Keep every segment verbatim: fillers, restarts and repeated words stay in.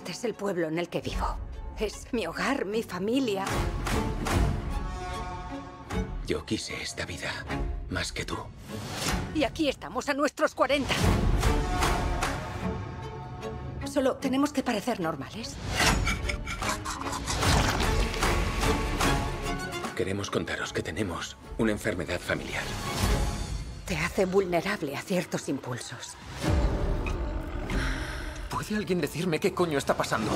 Este es el pueblo en el que vivo. Es mi hogar, mi familia. Yo quise esta vida más que tú. Y aquí estamos a nuestros cuarenta. Solo tenemos que parecer normales. Queremos contaros que tenemos una enfermedad familiar. Te hace vulnerable a ciertos impulsos. ¿Puede alguien decirme qué coño está pasando?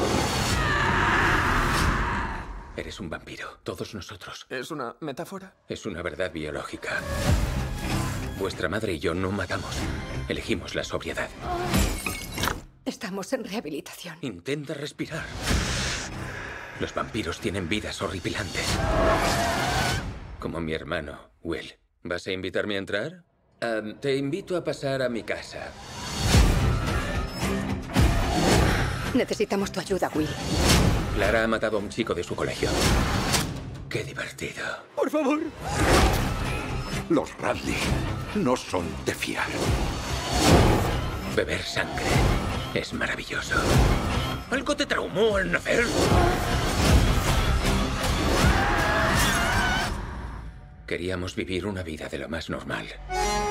Eres un vampiro, todos nosotros. ¿Es una metáfora? Es una verdad biológica. Vuestra madre y yo no matamos. Elegimos la sobriedad. Estamos en rehabilitación. Intenta respirar. Los vampiros tienen vidas horripilantes. Como mi hermano, Will. ¿Vas a invitarme a entrar? Um, te invito a pasar a mi casa. Necesitamos tu ayuda, Will. Clara ha matado a un chico de su colegio. ¡Qué divertido! ¡Por favor! Los Radley no son de fiar. Beber sangre es maravilloso. ¿Algo te traumó al nacer? Queríamos vivir una vida de lo más normal.